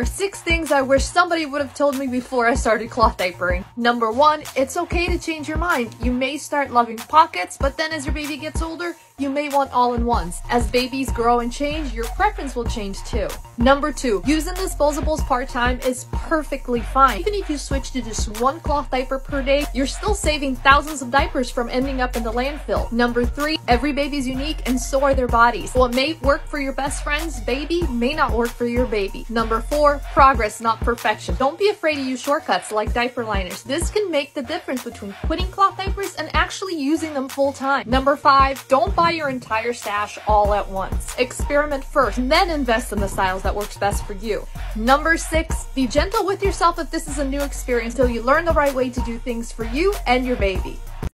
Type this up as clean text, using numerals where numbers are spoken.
There are 6 things I wish somebody would have told me before I started cloth diapering. Number 1, it's okay to change your mind. You may start loving pockets, but then as your baby gets older, you may want all-in-ones. As babies grow and change, your preference will change too. Number 2, using disposables part-time is perfectly fine. Even if you switch to just 1 cloth diaper per day, you're still saving thousands of diapers from ending up in the landfill. Number 3, every baby's unique and so are their bodies. What may work for your best friend's baby may not work for your baby. Number 4, progress, not perfection. Don't be afraid to use shortcuts like diaper liners. This can make the difference between quitting cloth diapers and actually using them full-time. Number 5, don't buy your entire stash all at once. Experiment first and then invest in the styles that works best for you. Number 6, be gentle with yourself if this is a new experience until you learn the right way to do things for you and your baby.